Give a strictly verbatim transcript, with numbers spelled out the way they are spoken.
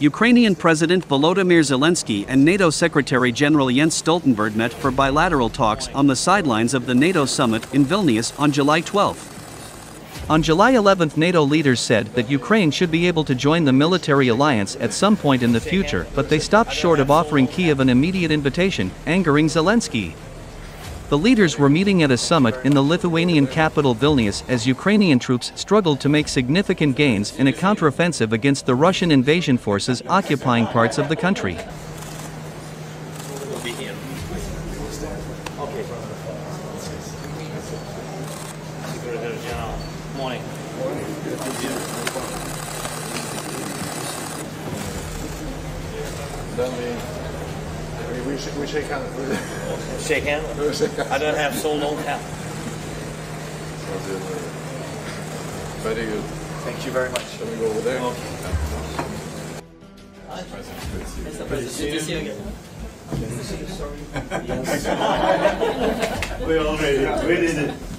Ukrainian President Volodymyr Zelensky and NATO Secretary General Jens Stoltenberg met for bilateral talks on the sidelines of the NATO summit in Vilnius on July twelfth. On July eleventh, NATO leaders said that Ukraine should be able to join the military alliance at some point in the future, but they stopped short of offering Kyiv an immediate invitation, angering Zelensky. The leaders were meeting at a summit in the Lithuanian capital Vilnius as Ukrainian troops struggled to make significant gains in a counteroffensive against the Russian invasion forces occupying parts of the country. Morning. Then we, we, we, sh we shake hands. Shake hands? I don't have so long hands. Very good. Thank you very much. Shall we go over there? Okay. Mister President, good to see you again. Yes. We already, we did it.